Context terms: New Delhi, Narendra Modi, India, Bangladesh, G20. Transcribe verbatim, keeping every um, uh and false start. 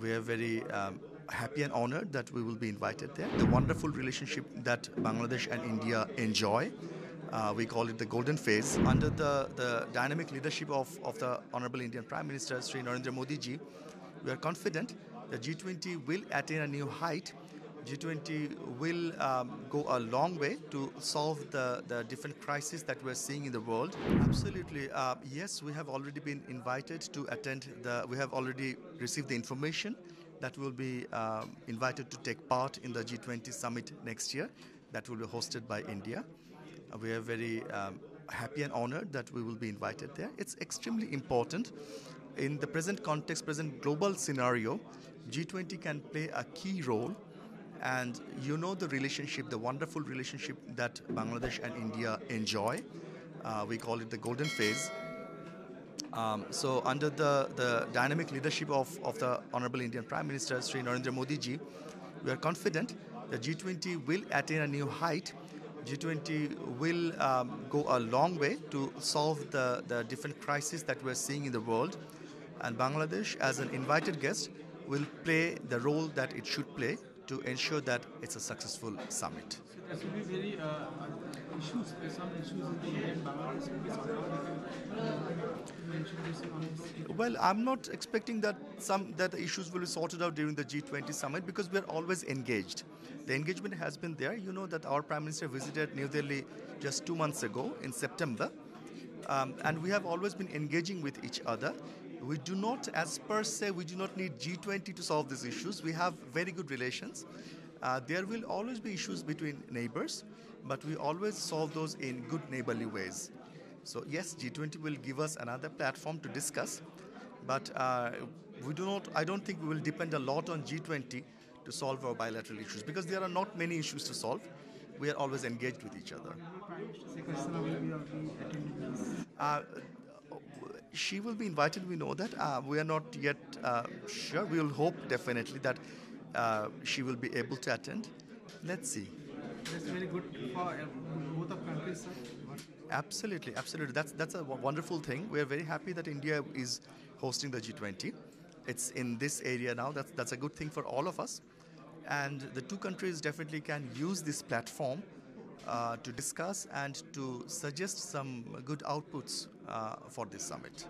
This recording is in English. We are very um, happy and honored that we will be invited there. The wonderful relationship that Bangladesh and India enjoy, uh, we call it the golden phase. Under the, the dynamic leadership of, of the Honorable Indian Prime Minister, Sri Narendra Modi ji, we are confident that G twenty will attain a new height. G twenty will um, go a long way to solve the, the different crises that we're seeing in the world. Absolutely. Uh, yes, we have already been invited to attend. The, we have already received the information that we will be um, invited to take part in the G twenty summit next year that will be hosted by India. Uh, we are very um, happy and honored that we will be invited there. It's extremely important. In the present context, present global scenario, G twenty can play a key role. And you know the relationship, the wonderful relationship that Bangladesh and India enjoy. Uh, we call it the golden phase. Um, so under the, the dynamic leadership of, of the Honorable Indian Prime Minister, Sri Narendra Modi ji, we are confident that G twenty will attain a new height. G twenty will um, go a long way to solve the, the different crises that we're seeing in the world. And Bangladesh, as an invited guest, will play the role that it should play to ensure that it's a successful summit. There will be very uh, issues, some issues in the end. Bangladesh will be sorted out. Well, I'm not expecting that some that the issues will be sorted out during the G twenty summit because we are always engaged. The engagement has been there. You know that our Prime Minister visited New Delhi just two months ago in September, um, and we have always been engaging with each other. We do not, as per se, we do not need G twenty to solve these issues. We have very good relations. Uh, there will always be issues between neighbors, but we always solve those in good neighborly ways. So yes, G twenty will give us another platform to discuss, but uh, we do not, I don't think we will depend a lot on G twenty to solve our bilateral issues because there are not many issues to solve. We are always engaged with each other. Uh, She will be invited, we know that. Uh, we are not yet uh, sure. We will hope definitely that uh, she will be able to attend. Let's see. That's very good for both of countries, sir. Absolutely, absolutely. That's, that's a wonderful thing. We are very happy that India is hosting the G twenty. It's in this area now. That's, that's a good thing for all of us. And the two countries definitely can use this platform Uh, to discuss and to suggest some good outputs uh, for this summit.